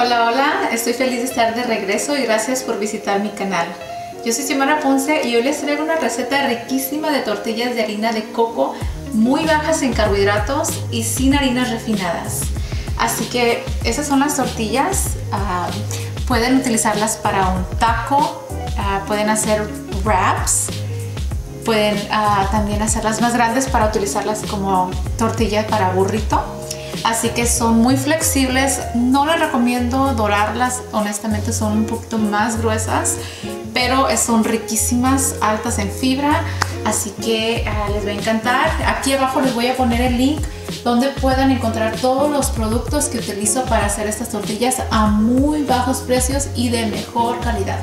Hola, hola, estoy feliz de estar de regreso y gracias por visitar mi canal. Yo soy Xiomara Ponce y hoy les traigo una receta riquísima de tortillas de harina de coco muy bajas en carbohidratos y sin harinas refinadas. Así que esas son las tortillas. Pueden utilizarlas para un taco, pueden hacer wraps, pueden también hacerlas más grandes para utilizarlas como tortillas para burrito. Así que son muy flexibles, no les recomiendo dorarlas, honestamente son un poquito más gruesas, pero son riquísimas, altas en fibra, así que les va a encantar. Aquí abajo les voy a poner el link donde puedan encontrar todos los productos que utilizo para hacer estas tortillas a muy bajos precios y de mejor calidad.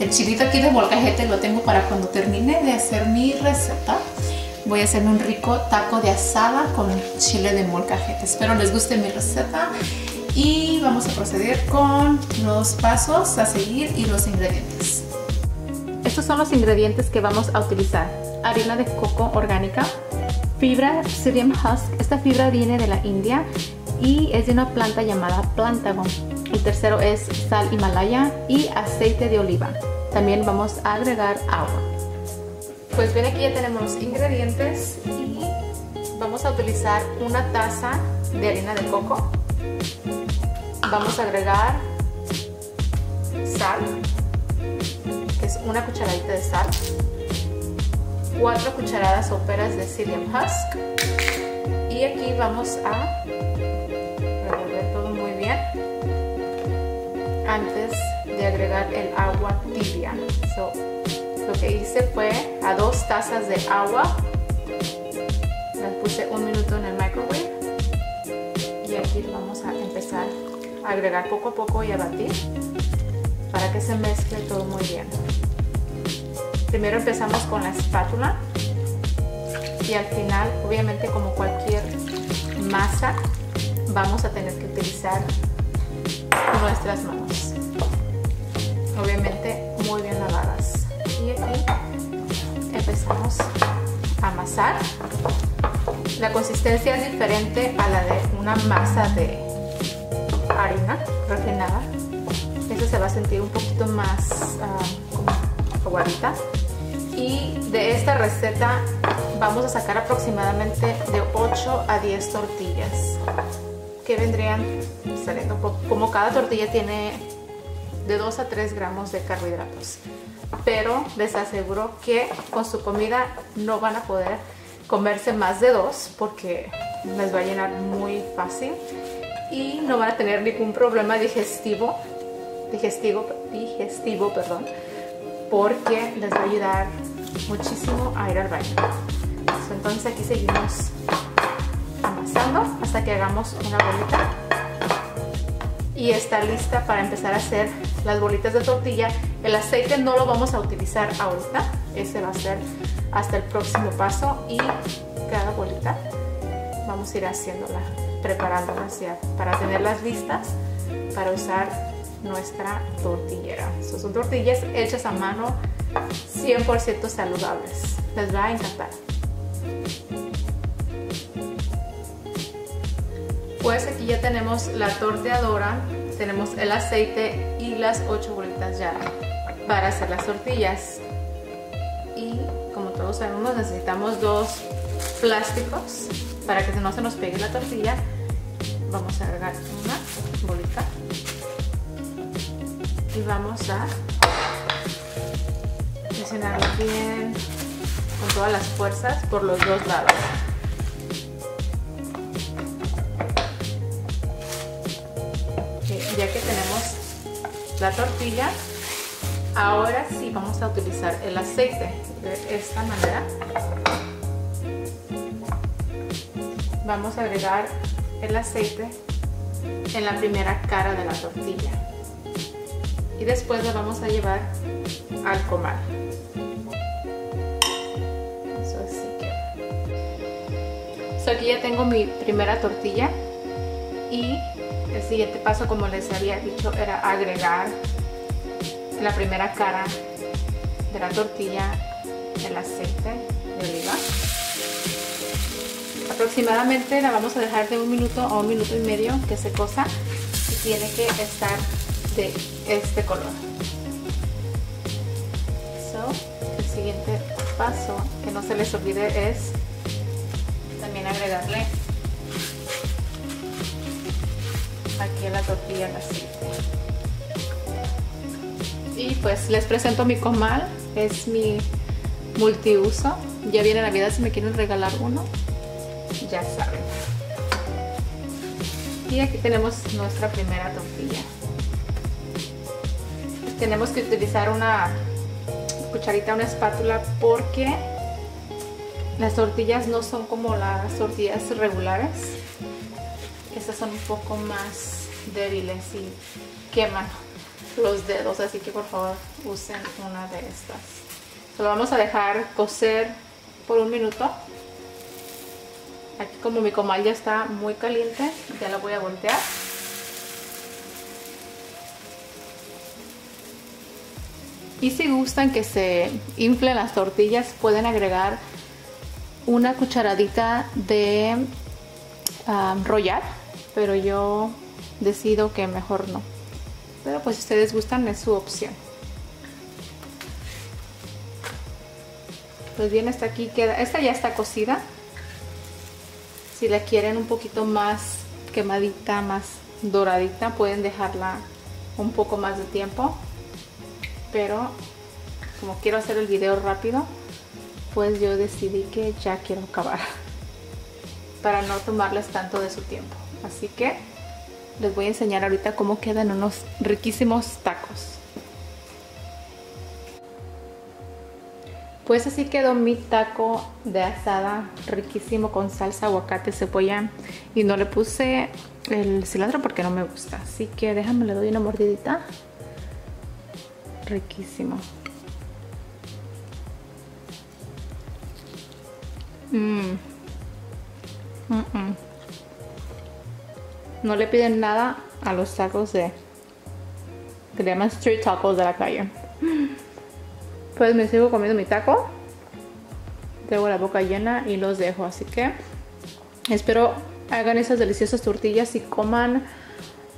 El chilito aquí de molcajete lo tengo para cuando termine de hacer mi receta. Voy a hacerme un rico taco de asada con chile de molcajete. Espero les guste mi receta y vamos a proceder con los pasos a seguir y los ingredientes. Estos son los ingredientes que vamos a utilizar. Harina de coco orgánica, fibra psyllium husk. Esta fibra viene de la India y es de una planta llamada plantago. El tercero es sal Himalaya y aceite de oliva. También vamos a agregar agua. Pues bien, aquí ya tenemos los ingredientes y vamos a utilizar una taza de harina de coco. Vamos a agregar sal, que es una cucharadita de sal, 4 cucharadas soperas de psyllium husk y aquí vamos a revolver todo muy bien antes de agregar el agua tibia. Lo que hice fue a 2 tazas de agua, las puse 1 minuto en el microwave y aquí vamos a empezar a agregar poco a poco y a batir para que se mezcle todo muy bien. Primero empezamos con la espátula y al final, obviamente, como cualquier masa, vamos a tener que utilizar nuestras manos, obviamente muy bien lavadas. Y aquí empezamos a amasar. La consistencia es diferente a la de una masa de harina refinada. Eso se va a sentir un poquito más como aguadita. Y de esta receta vamos a sacar aproximadamente de 8 a 10 tortillas que vendrían saliendo, como cada tortilla tiene de 2 a 3 gramos de carbohidratos. Pero les aseguro que con su comida no van a poder comerse más de 2 porque les va a llenar muy fácil y no van a tener ningún problema digestivo, porque les va a ayudar muchísimo a ir al baño. Entonces aquí seguimos amasando hasta que hagamos una bolita y está lista para empezar a hacer las bolitas de tortilla. El aceite no lo vamos a utilizar ahorita, ese va a ser hasta el próximo paso y cada bolita vamos a ir haciéndola, preparándolas ya para tenerlas listas para usar nuestra tortillera. Estas son tortillas hechas a mano, 100% saludables, les va a encantar. Pues aquí ya tenemos la torteadora, tenemos el aceite y las 8 bolitas ya para hacer las tortillas. Y como todos sabemos, necesitamos 2 plásticos para que no se nos pegue la tortilla. Vamos a agregar una bolita y vamos a presionarlo bien con todas las fuerzas por los 2 lados. Ya que tenemos la tortilla, ahora sí vamos a utilizar el aceite. De esta manera vamos a agregar el aceite en la primera cara de la tortilla y después lo vamos a llevar al comal. Eso así queda. Aquí ya tengo mi primera tortilla y el siguiente paso, como les había dicho, era agregar en la primera cara de la tortilla el aceite de oliva. Aproximadamente la vamos a dejar de 1 minuto a 1 minuto y medio que se cosa. tiene que estar de este color. El siguiente paso, que no se les olvide, es también agregarle aquí a la tortilla el aceite. Y pues les presento mi comal, es mi multiuso. Ya viene Navidad, si me quieren regalar uno, ya saben. Y aquí tenemos nuestra primera tortilla. Tenemos que utilizar una cucharita, una espátula, porque las tortillas no son como las tortillas regulares. Estas son un poco más débiles y queman los dedos, así que por favor usen una de estas. Lo vamos a dejar cocer por un minuto. Aquí, como mi comal ya está muy caliente, ya la voy a voltear. Y si gustan que se inflen las tortillas, pueden agregar una cucharadita de rollar, pero yo decido que mejor no. Pero pues si ustedes gustan, es su opción. Pues bien, hasta aquí queda. Esta ya está cocida. Si la quieren un poquito más quemadita, más doradita, pueden dejarla un poco más de tiempo. Pero como quiero hacer el video rápido, pues yo decidí que ya quiero acabar para no tomarles tanto de su tiempo. Así que les voy a enseñar ahorita cómo quedan unos riquísimos tacos. Pues así quedó mi taco de asada, riquísimo, con salsa, aguacate, cebolla, y no le puse el cilantro porque no me gusta. Así que déjame, le doy una mordidita. Riquísimo. No le piden nada a los tacos que le llaman street tacos de la calle. Pues me sigo comiendo mi taco, tengo la boca llena y los dejo. Así que espero hagan esas deliciosas tortillas y coman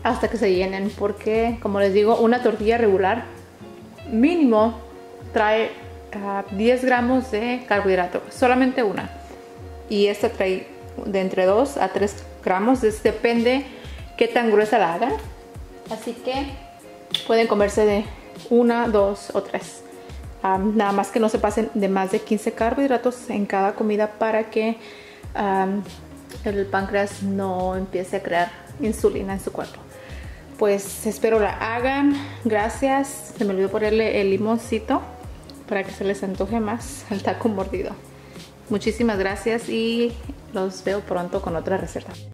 hasta que se llenen, porque como les digo, una tortilla regular mínimo trae 10 gramos de carbohidrato, solamente una, y esta trae de entre 2 a 3 gramos, depende qué tan gruesa la hagan. Así que pueden comerse de 1, 2 o 3, nada más que no se pasen de más de 15 carbohidratos en cada comida para que el páncreas no empiece a crear insulina en su cuerpo. Pues espero la hagan. Gracias. Se me olvidó ponerle el limoncito para que se les antoje más el taco mordido. Muchísimas gracias y los veo pronto con otra receta.